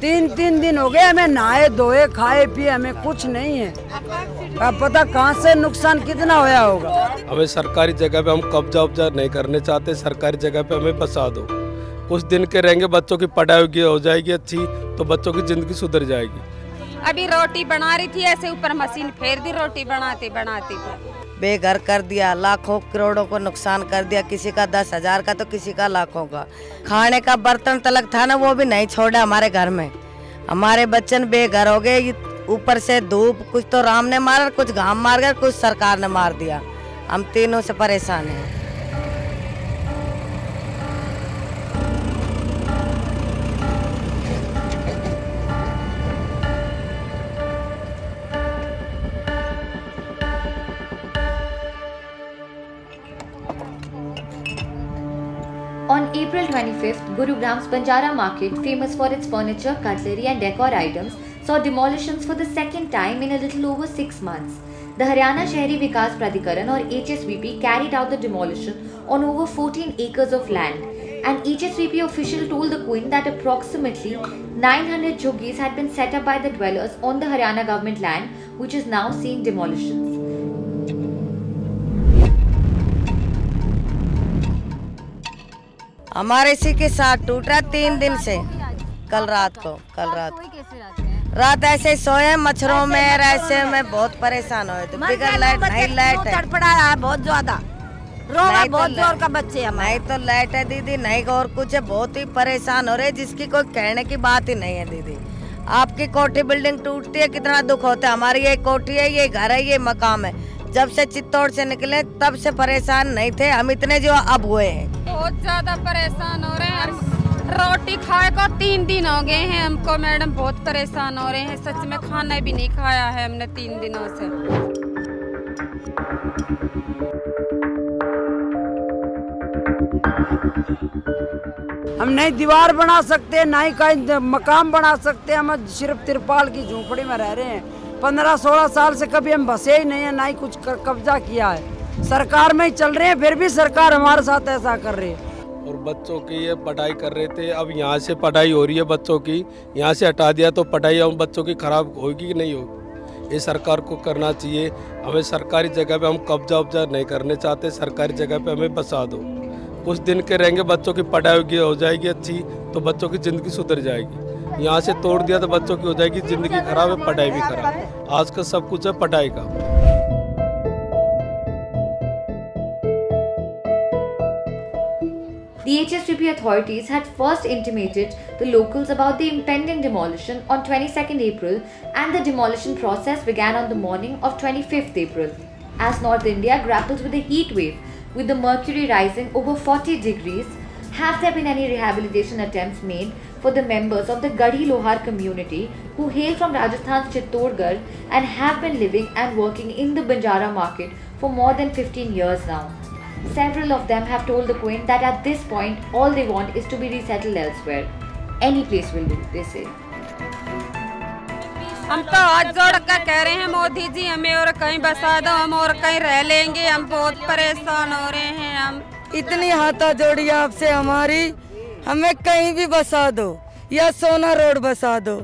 तीन दिन हो गए हमें नहाए धोए खाए पिए, हमें कुछ नहीं है। अब पता कहाँ से नुकसान कितना होया होगा। हमें सरकारी जगह पे हम कब्जा उब्जा नहीं करने चाहते, सरकारी जगह पे हमें बसा दो। कुछ दिन के रहेंगे, बच्चों की पढ़ाई हो जाएगी अच्छी तो बच्चों की जिंदगी सुधर जाएगी। अभी रोटी बना रही थी, ऐसे ऊपर मशीन फेर दी, रोटी बनाते बनाते बेघर कर दिया। लाखों करोड़ों को नुकसान कर दिया, किसी का 10,000 का तो किसी का लाखों का। खाने का बर्तन तलक था ना, वो भी नहीं छोड़ा हमारे घर में। हमारे बच्चन बेघर हो गए, ऊपर से धूप, कुछ तो राम ने मारा, कुछ घाम मार गया, कुछ सरकार ने मार दिया। हम तीनों से परेशान हैं। On April 25th, Gurugram's Banjara Market, famous for its furniture, cutlery and decor items, saw demolitions for the second time in a little over 6 months. The Haryana Shahari Vikas Pradhikaran or HSVP carried out the demolition on over 14 acres of land. An HSVP official told The Quint that approximately 900 jhoggis had been set up by the dwellers on the Haryana government land, which is now seeing demolitions. हमारे इसी के साथ टूट रहा 3 दिन से। कल रात ऐसे सोए मच्छरों में, ऐसे में बहुत परेशान हुए। तो बिगर लाइट नहीं, लाइट तड़पड़ा रहा बहुत ज्यादा, रोगा बहुत जोर का बच्चे हमारे। तो लाइट है दीदी नहीं और कुछ है, बहुत ही परेशान हो रहे, जिसकी कोई कहने की बात ही नहीं है। दीदी आपकी कोठी बिल्डिंग टूटती है, कितना दुख होता है। हमारी ये कोठी है, ये घर है, ये मकाम है। जब से चित्तौड़ से निकले तब से परेशान नहीं थे हम इतने, जो अब हुए हैं। बहुत ज्यादा परेशान हो रहे हैं। रोटी खाए को 3 दिन हो गए हैं हमको मैडम, बहुत परेशान हो रहे हैं सच में। खाना भी नहीं खाया है हमने 3 दिनों से। हम नहीं दीवार बना सकते, ना ही कहीं मकान बना सकते। हम सिर्फ तिरपाल की झोंपड़ी में रह रहे हैं। 15-16 साल से कभी हम बसे ही नहीं है, ना ही कुछ कब्जा किया है। सरकार में ही चल रहे हैं, फिर भी सरकार हमारे साथ ऐसा कर रही है। और बच्चों की ये पढ़ाई कर रहे थे, अब यहाँ से पढ़ाई हो रही है बच्चों की, यहाँ से हटा दिया तो पढ़ाई हम बच्चों की खराब होगी कि नहीं होगी। ये सरकार को करना चाहिए। हमें सरकारी जगह पे हम कब्जा उब्जा नहीं करने चाहते, सरकारी जगह पे हमें बसा दो। कुछ दिन के रहेंगे, बच्चों की पढ़ाई हो जाएगी अच्छी तो बच्चों की ज़िंदगी सुधर जाएगी। यहाँ से तोड़ दिया तो बच्चों की हो जाएगी ज़िंदगी खराब है, पढ़ाई भी खराब है। आज का सब कुछ है पढ़ाई का। The HSVP authorities had first intimated the locals about the impending demolition on 22nd April and the demolition process began on the morning of 25th April. As North India grapples with a heat wave, with the mercury rising over 40 degrees, have there been any rehabilitation attempts made for the members of the Garhi Lohar community who hail from Rajasthan's Chittorgarh and have been living and working in the Banjara market for more than 15 years now? Several of them have told The Quint that at this point all they want is to be resettled elsewhere. Any place will do, they say. हम तो हाथ जोड़ कर कह रहे हैं मोदी जी हमें और कहीं बसा दो, हम और कहीं रह लेंगे। हम बहुत परेशान हो रहे हैं। हम इतनी हाथा जोड़ी आपसे हमारी, हमें कहीं भी बसा दो, या सोना रोड बसा दो,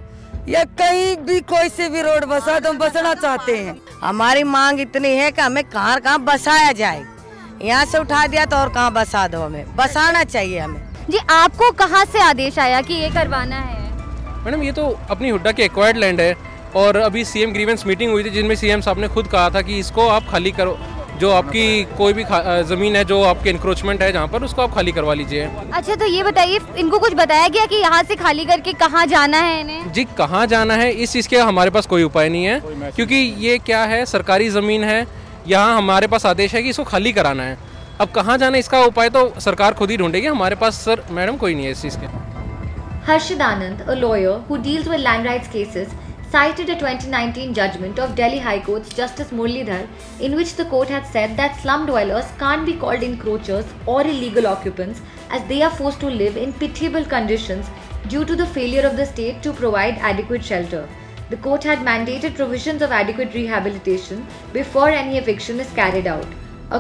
या कहीं भी कोई से भी रोड बसा दो, हम बसना चाहते हैं। हमारी मांग इतनी है कि हमें कहाँ कहाँ बसाया जाए। यहाँ से उठा दिया तो और कहाँ बसा दो, हमें बसाना चाहिए हमें। जी आपको कहाँ से आदेश आया कि ये करवाना है? मैडम ये तो अपनी हुड्डा के एक्वायर्ड लैंड है और अभी सीएम ग्रीवेंस मीटिंग हुई थी जिनमें सीएम साहब ने खुद कहा था कि इसको आप खाली करो, जो आपकी कोई भी जमीन है जो आपके इंक्रोचमेंट है जहाँ पर, उसको आप खाली करवा लीजिए। अच्छा तो ये बताइए इनको कुछ बताया गया कि यहाँ से खाली करके कहाँ जाना है इन्हें? जी कहाँ जाना है इस चीज़ के हमारे पास कोई उपाय नहीं है, क्योंकि ये क्या है सरकारी ज़मीन है। यहाँ हमारे पास आदेश है कि इसको खाली कराना है, अब कहाँ जाना इसका उपाय तो सरकार खुद ही ढूंढेगी, हमारे पास सर मैडम कोई नहीं है इस चीज़ के। हर्षद आनंद, a lawyer who deals with land rights cases, cited a 2019 judgment of Delhi High Court's Justice Murlidhar, in which the court had said that slum dwellers can't be called encroachers or illegal occupants, as they are forced to live in pitiable conditions due to the failure of the state to provide adequate shelter. The court had mandated provisions of adequate rehabilitation before any eviction is carried out.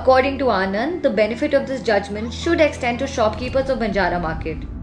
According to Anand, the benefit of this judgment should extend to shopkeepers of Banjara Market.